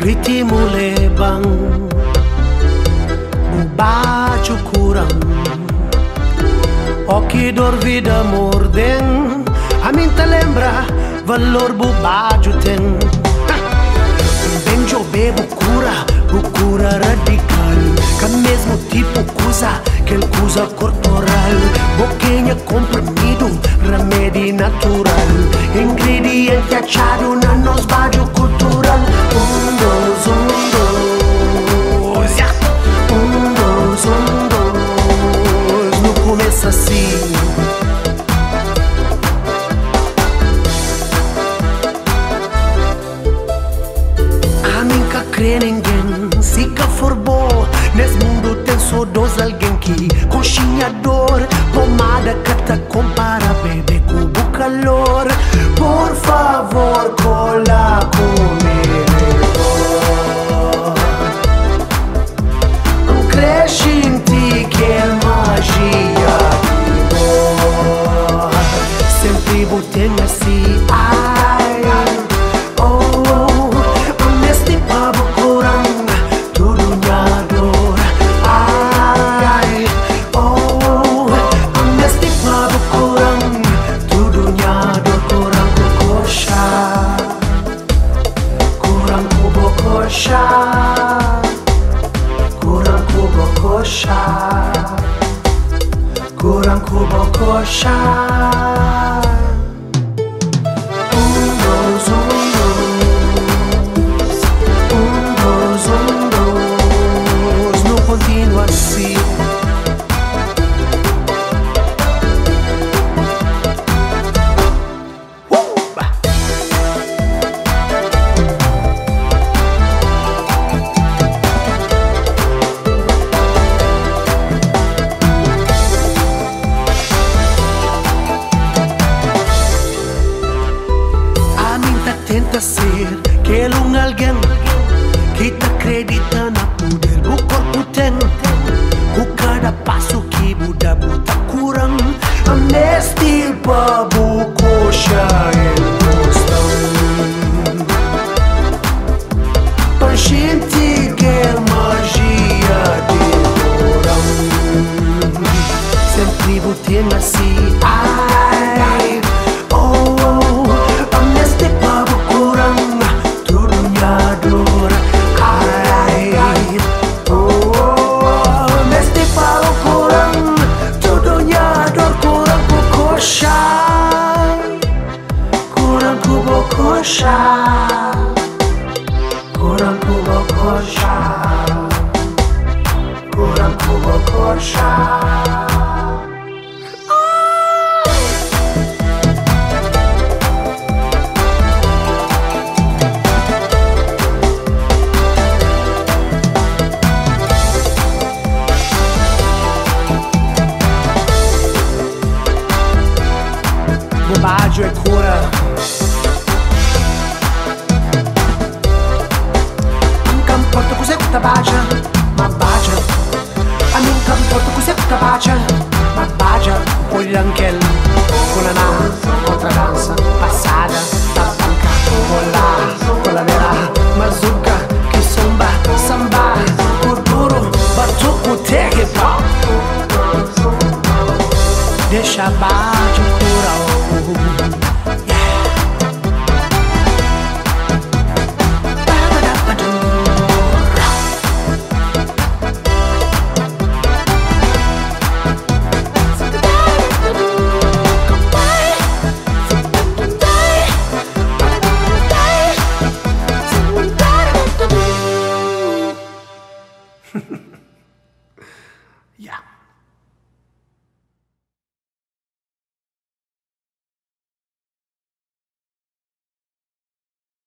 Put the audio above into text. Riti mulebang Buba cukurang Okidor vida morden Aminta lembra Valor buba juten Benjo be bucura Bucura radical Que mesmo tipo cusa Que el cusa corporal Boquinha comprimido Remédio natural Ingrediente achado Na nos bajo cultural Um, dois, não começa assim. A nunca crê ninguém, se que for bom. Nesse mundo tem só dois alguém que conchinha dor. Pomada que te compara, bebê, com o calor. Por favor, cola comigo. Crescenti che magia di voi Sentivo tenersi ai Oh, onesti pavo coran Tudo n'ador Ai Oh, onesti pavo coran Tudo n'ador Coran kukosha Coran kubokosha Kuran kubokosha Um, dois, não continua assim Tenta ser que um alguém que te acredita na poder do corpo tem com cada passo que Buda bota curam neste babu coxa encostam pra gente que magia de coram sempre botando assim ai Kuran kubokosha Kuran kubokosha Bobaggio e cura Porto cos'è questa bagia, ma bagia A me porto cos'è questa bagia, ma bagia Con l'anchel, con la nana, con la danza Passata, la banca, con la nera Mazurka, che somba, samba Kurduro, batuku, teke, pao Deixa a bagia cura, oh Ha ha.